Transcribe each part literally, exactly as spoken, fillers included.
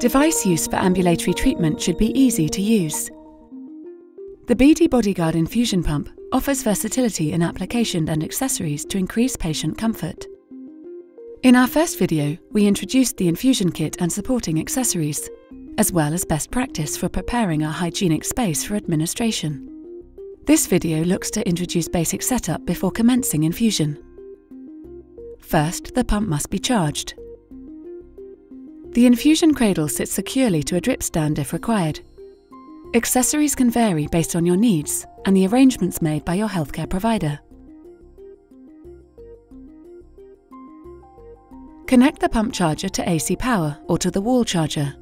Device use for ambulatory treatment should be easy to use. The B D BodyGuard infusion pump offers versatility in application and accessories to increase patient comfort. In our first video, we introduced the infusion kit and supporting accessories, as well as best practice for preparing our hygienic space for administration. This video looks to introduce basic setup before commencing infusion. First, the pump must be charged. The infusion cradle sits securely to a drip stand if required. Accessories can vary based on your needs and the arrangements made by your healthcare provider. Connect the pump charger to A C power or to the wall charger.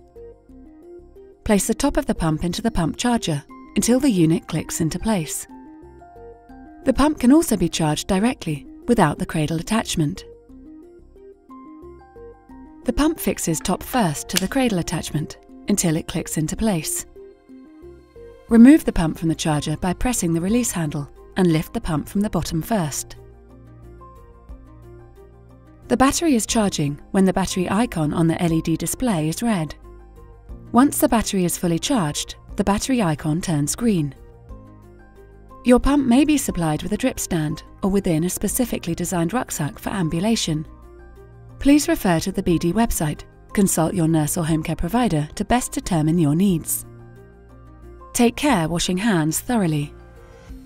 Place the top of the pump into the pump charger until the unit clicks into place. The pump can also be charged directly without the cradle attachment. The pump fixes top first to the cradle attachment until it clicks into place. Remove the pump from the charger by pressing the release handle and lift the pump from the bottom first. The battery is charging when the battery icon on the L E D display is red. Once the battery is fully charged, the battery icon turns green. Your pump may be supplied with a drip stand or within a specifically designed rucksack for ambulation. Please refer to the B D website, consult your nurse or home care provider to best determine your needs. Take care washing hands thoroughly.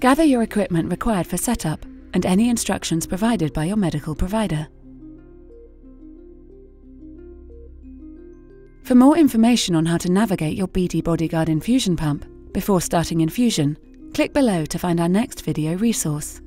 Gather your equipment required for setup and any instructions provided by your medical provider. For more information on how to navigate your B D BodyGuard infusion pump before starting infusion, click below to find our next video resource.